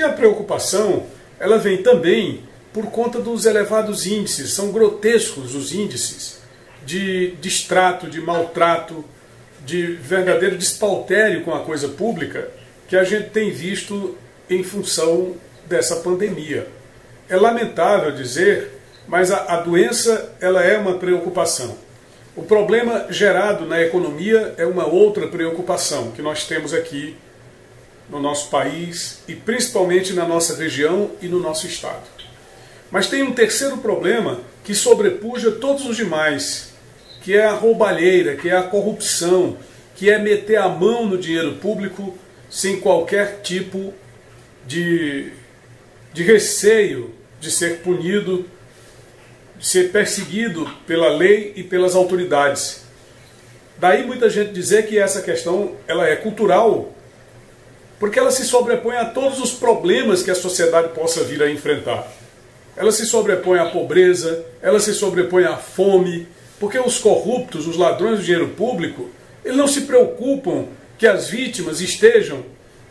E a preocupação, ela vem também por conta dos elevados índices, são grotescos os índices de distrato, de maltrato, de verdadeiro despautério com a coisa pública que a gente tem visto em função dessa pandemia. É lamentável dizer, mas a doença ela é uma preocupação. O problema gerado na economia é uma outra preocupação que nós temos aqui no nosso país e principalmente na nossa região e no nosso estado. Mas tem um terceiro problema que sobrepuja todos os demais, que é a roubalheira, que é a corrupção, que é meter a mão no dinheiro público sem qualquer tipo de receio de ser punido, de ser perseguido pela lei e pelas autoridades. Daí muita gente dizer que essa questão ela é cultural, porque ela se sobrepõe a todos os problemas que a sociedade possa vir a enfrentar. Ela se sobrepõe à pobreza, ela se sobrepõe à fome, porque os corruptos, os ladrões do dinheiro público, eles não se preocupam que as vítimas estejam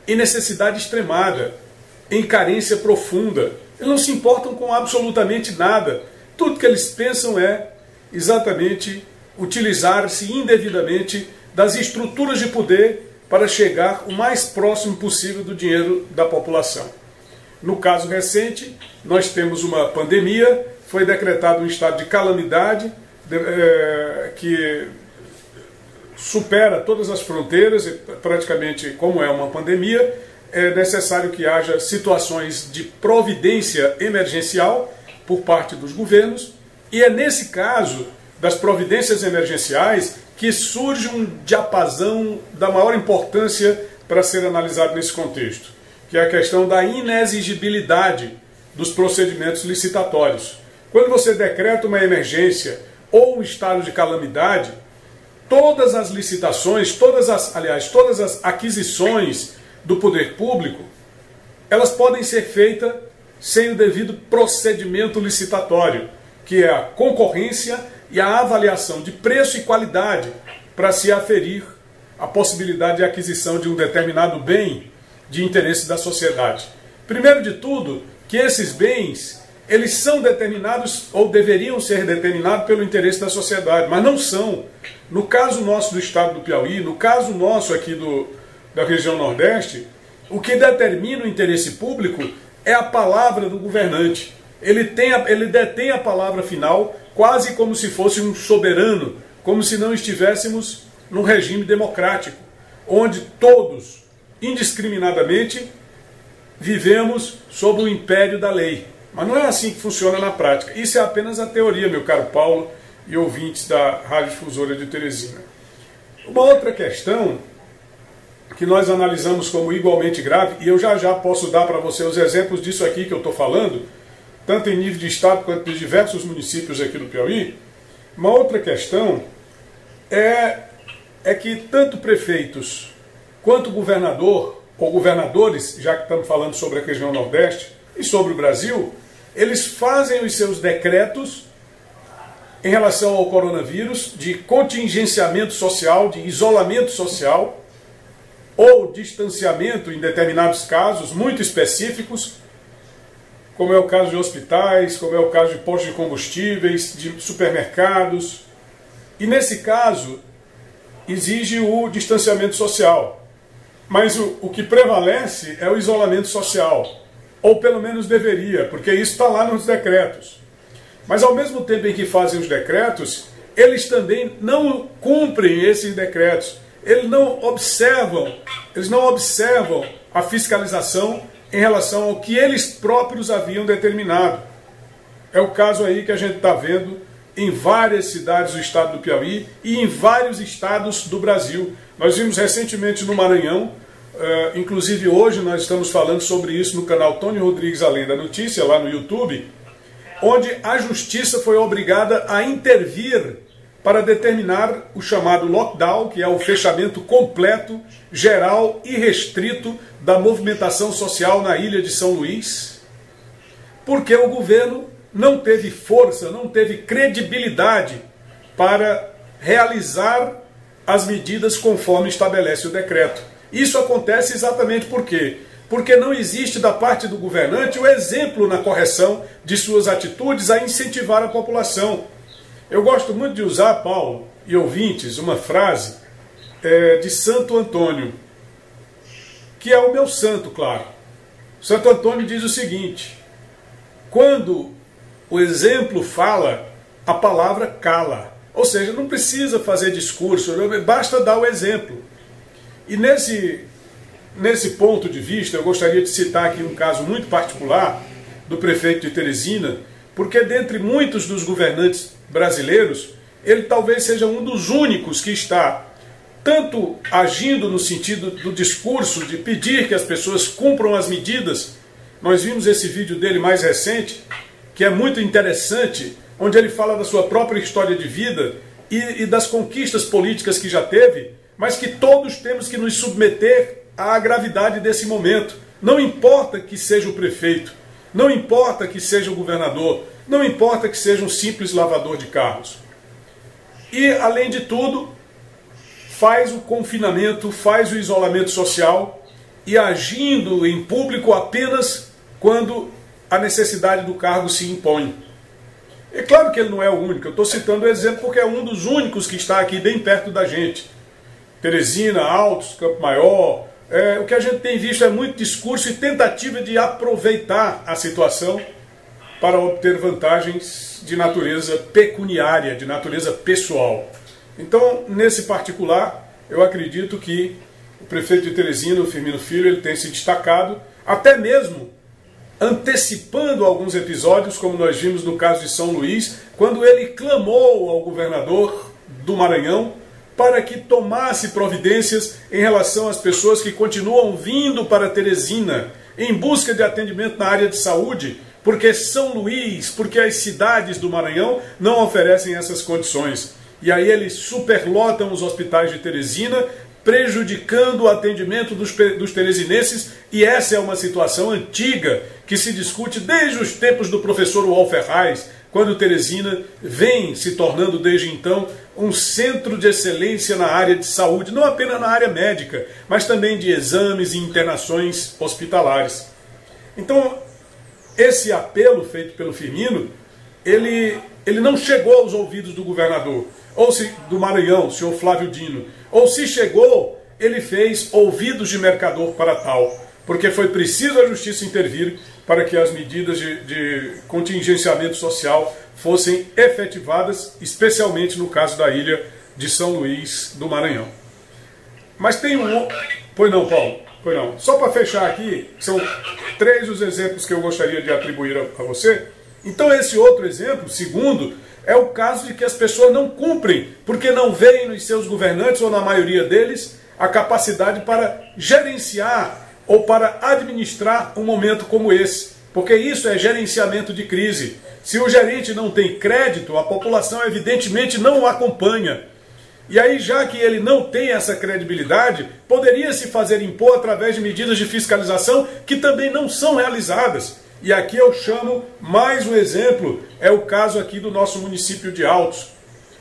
em necessidade extremada, em carência profunda. Eles não se importam com absolutamente nada. Tudo que eles pensam é exatamente utilizar-se indevidamente das estruturas de poder para chegar o mais próximo possível do dinheiro da população. No caso recente, nós temos uma pandemia, foi decretado um estado de calamidade que supera todas as fronteiras, e praticamente como é uma pandemia, é necessário que haja situações de providência emergencial por parte dos governos, e é nesse caso das providências emergenciais que surge um diapasão da maior importância para ser analisado nesse contexto, que é a questão da inexigibilidade dos procedimentos licitatórios. Quando você decreta uma emergência ou um estado de calamidade, todas as licitações, todas as aquisições do poder público, elas podem ser feitas sem o devido procedimento licitatório, que é a concorrência e a avaliação de preço e qualidade para se aferir a possibilidade de aquisição de um determinado bem de interesse da sociedade. Primeiro de tudo, que esses bens, eles são determinados ou deveriam ser determinados pelo interesse da sociedade, mas não são. No caso nosso do estado do Piauí, no caso nosso aqui da região Nordeste, o que determina o interesse público é a palavra do governante. Ele detém a palavra final, quase como se fosse um soberano, como se não estivéssemos num regime democrático, onde todos, indiscriminadamente, vivemos sob o império da lei. Mas não é assim que funciona na prática. Isso é apenas a teoria, meu caro Paulo e ouvintes da Rádio Difusora de Teresina. Uma outra questão que nós analisamos como igualmente grave, e eu já posso dar para você os exemplos disso aqui que eu estou falando, tanto em nível de estado quanto de diversos municípios aqui do Piauí. Uma outra questão é que tanto prefeitos quanto governador ou governadores, já que estamos falando sobre a região Nordeste e sobre o Brasil, eles fazem os seus decretos em relação ao coronavírus de contingenciamento social, de isolamento social ou distanciamento em determinados casos muito específicos, como é o caso de hospitais, como é o caso de postos de combustíveis, de supermercados. E nesse caso, exige o distanciamento social. Mas o que prevalece é o isolamento social, ou pelo menos deveria, porque isso está lá nos decretos. Mas ao mesmo tempo em que fazem os decretos, eles também não cumprem esses decretos. Eles não observam a fiscalização em relação ao que eles próprios haviam determinado. É o caso aí que a gente está vendo em várias cidades do estado do Piauí e em vários estados do Brasil. Nós vimos recentemente no Maranhão, inclusive hoje nós estamos falando sobre isso no canal Tony Rodrigues Além da Notícia, lá no YouTube, onde a justiça foi obrigada a intervir para determinar o chamado lockdown, que é o fechamento completo, geral e restrito da movimentação social na ilha de São Luís, porque o governo não teve força, não teve credibilidade para realizar as medidas conforme estabelece o decreto. Isso acontece exatamente porque porque não existe da parte do governante o exemplo na correção de suas atitudes a incentivar a população. Eu gosto muito de usar, Paulo e ouvintes, uma frase de Santo Antônio, que é o meu santo, claro. Santo Antônio diz o seguinte: quando o exemplo fala, a palavra cala. Ou seja, não precisa fazer discurso, basta dar o exemplo. E nesse ponto de vista, eu gostaria de citar aqui um caso muito particular do prefeito de Teresina, porque dentre muitos dos governantes brasileiros, ele talvez seja um dos únicos que está tanto agindo no sentido do discurso, de pedir que as pessoas cumpram as medidas. Nós vimos esse vídeo dele mais recente, que é muito interessante, onde ele fala da sua própria história de vida e das conquistas políticas que já teve, mas que todos temos que nos submeter à gravidade desse momento. Não importa que seja o prefeito, não importa que seja o governador, não importa que seja um simples lavador de carros. E, além de tudo, faz o confinamento, faz o isolamento social, e agindo em público apenas quando a necessidade do cargo se impõe. É claro que ele não é o único, eu estou citando o exemplo porque é um dos únicos que está aqui bem perto da gente. Teresina, Altos, Campo Maior, o que a gente tem visto é muito discurso e tentativa de aproveitar a situação para obter vantagens de natureza pecuniária, de natureza pessoal. Então, nesse particular, eu acredito que o prefeito de Teresina, o Firmino Filho, ele tem se destacado, até mesmo antecipando alguns episódios, como nós vimos no caso de São Luís, quando ele clamou ao governador do Maranhão para que tomasse providências em relação às pessoas que continuam vindo para Teresina em busca de atendimento na área de saúde, porque São Luís, porque as cidades do Maranhão não oferecem essas condições. E aí eles superlotam os hospitais de Teresina, prejudicando o atendimento dos teresinenses, e essa é uma situação antiga que se discute desde os tempos do professor Wolf Herrais, quando Teresina vem se tornando desde então um centro de excelência na área de saúde, não apenas na área médica, mas também de exames e internações hospitalares. Então, esse apelo feito pelo Firmino, ele não chegou aos ouvidos do governador, ou do Maranhão, o senhor Flávio Dino, ou se chegou, ele fez ouvidos de mercador para tal, porque foi preciso a justiça intervir para que as medidas de contingenciamento social fossem efetivadas, especialmente no caso da ilha de São Luís do Maranhão. Mas tem um... Pois não, Paulo? Pois não. Só para fechar aqui, são três os exemplos que eu gostaria de atribuir a você. Então esse outro exemplo, segundo, é o caso de que as pessoas não cumprem, porque não veem nos seus governantes, ou na maioria deles, a capacidade para gerenciar ou para administrar um momento como esse. Porque isso é gerenciamento de crise. Se o gerente não tem crédito, a população evidentemente não o acompanha. E aí, já que ele não tem essa credibilidade, poderia se fazer impor através de medidas de fiscalização que também não são realizadas. E aqui eu chamo mais um exemplo, é o caso aqui do nosso município de Altos,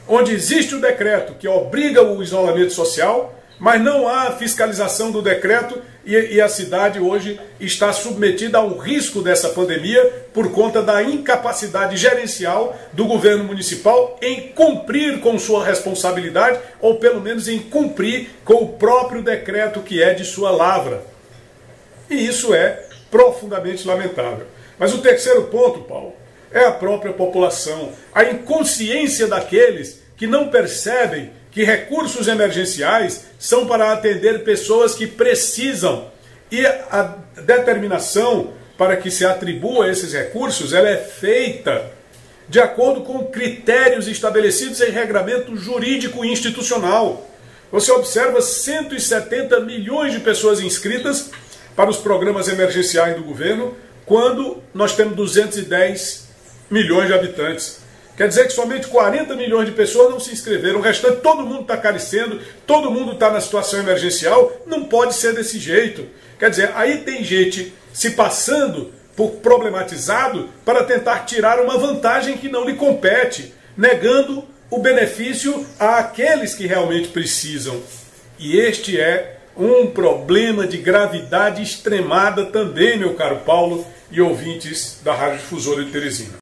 onde existe o decreto que obriga o isolamento social, mas não há fiscalização do decreto, e a cidade hoje está submetida ao risco dessa pandemia por conta da incapacidade gerencial do governo municipal em cumprir com sua responsabilidade, ou pelo menos em cumprir com o próprio decreto que é de sua lavra. E isso é profundamente lamentável. Mas o terceiro ponto, Paulo, é a própria população, a inconsciência daqueles que não percebem que recursos emergenciais são para atender pessoas que precisam, e a determinação para que se atribua esses recursos, ela é feita de acordo com critérios estabelecidos em regramento jurídico e institucional. Você observa 170 milhões de pessoas inscritas para os programas emergenciais do governo, quando nós temos 210 milhões de habitantes. Quer dizer que somente 40 milhões de pessoas não se inscreveram, o restante todo mundo está carecendo, todo mundo está na situação emergencial, não pode ser desse jeito. Quer dizer, aí tem gente se passando por problematizado para tentar tirar uma vantagem que não lhe compete, negando o benefício àqueles que realmente precisam. E este é um problema de gravidade extremada também, meu caro Paulo e ouvintes da Rádio Difusora de Teresina.